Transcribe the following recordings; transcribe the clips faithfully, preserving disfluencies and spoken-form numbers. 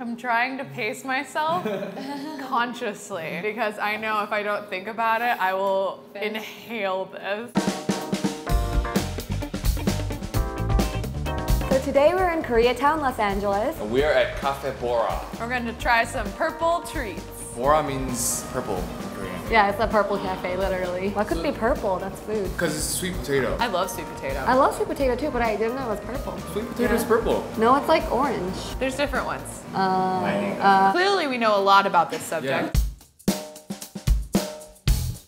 I'm trying to pace myself consciously because I know if I don't think about it, I will Finish. inhale this. So today we're in Koreatown, Los Angeles. We are at Cafe Bora. We're going to try some purple treats. Bora means purple in Korean. Yeah, it's a purple cafe, literally. What could so, be purple? That's food. Because it's sweet potato. I love sweet potato. I love sweet potato too, but I didn't know it was purple. Sweet potato is yeah. purple. No, it's like orange. There's different ones. Uh, uh, Clearly we know a lot about this subject. Yeah.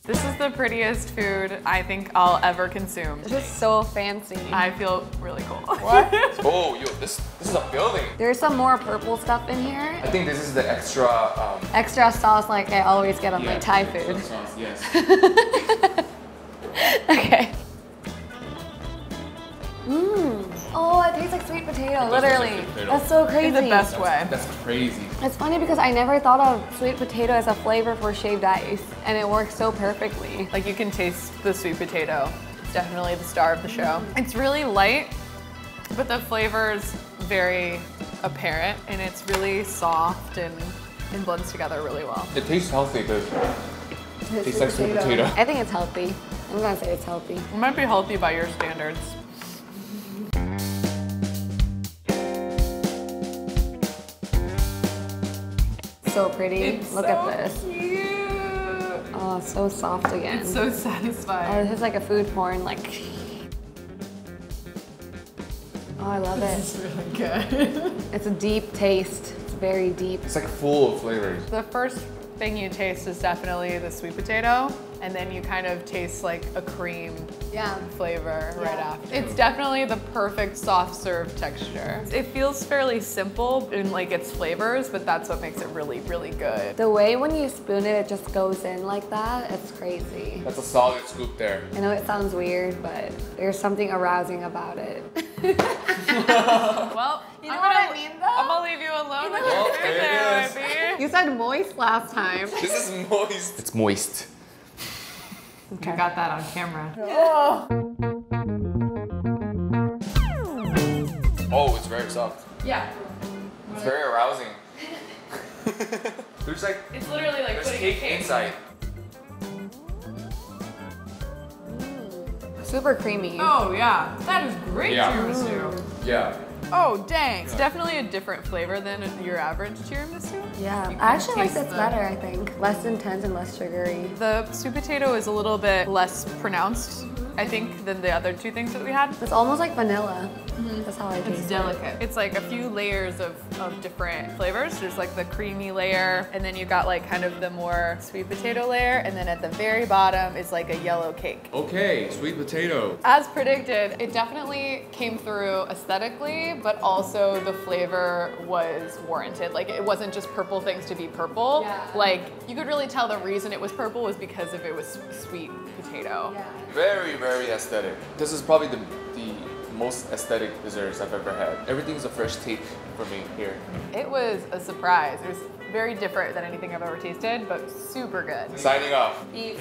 This is the prettiest food I think I'll ever consume. This is so fancy. I feel really cool. What? Oh, yo, this this is a building. There's some more purple stuff in here. I think this is the extra... Um, extra sauce like I always get on yeah, my Thai food. Sauce, yes. Okay. Mmm. Oh, it tastes like sweet potato, literally. Like sweet potato. That's so crazy. In the best that's, way. That's crazy. It's funny because I never thought of sweet potato as a flavor for shaved ice, and it works so perfectly. Like you can taste the sweet potato. It's definitely the star of the show. It's really light, but the flavor's very apparent, and it's really soft and, and blends together really well. It tastes healthy because it tastes like sweet potato. I think it's healthy. I'm gonna say it's healthy. It might be healthy by your standards. So pretty. It's Look so at this. Cute. Oh, it's so soft again. It's so satisfying. Oh, this is like a food porn. Like. Oh, I love this it. This is really good. It's a deep taste. It's very deep. It's like full of flavors. The first thing you taste is definitely the sweet potato, and then you kind of taste like a cream yeah. flavor yeah. right after. It's definitely the perfect soft serve texture. It feels fairly simple in like its flavors, but that's what makes it really, really good. The way when you spoon it, it just goes in like that, it's crazy. That's a solid scoop there. I know it sounds weird, but there's something arousing about it. Well, you know I'm what gonna, I mean though? I'm gonna leave you alone with your food there, baby. You said moist last time. This is moist. It's moist. Okay. You got that on camera. Oh. Oh, it's very soft. Yeah. It's very arousing. There's like it's literally like there's putting cake, cake inside. Mm. Super creamy. Oh yeah, that is great tiramisu. Yeah. Oh dang, it's definitely a different flavor than your average tiramisu. Yeah, I actually like this better, I think. Less intense and less sugary. The sweet potato is a little bit less pronounced, I think, than the other two things that we had. It's almost like vanilla. Mm-hmm. That's how I taste it. It's delicate. It's like a few layers of, of different flavors. There's like the creamy layer, and then you got like kind of the more sweet potato layer, and then at the very bottom is like a yellow cake. Okay, sweet potato. As predicted, it definitely came through aesthetically, but also the flavor was warranted. Like it wasn't just purple things to be purple. Yeah. Like you could really tell the reason it was purple was because if it was sweet potato. Yeah. Very, very aesthetic. This is probably the, the most aesthetic desserts I've ever had. Everything's a fresh take for me here. It was a surprise. It was very different than anything I've ever tasted, but super good. Signing off. Peace.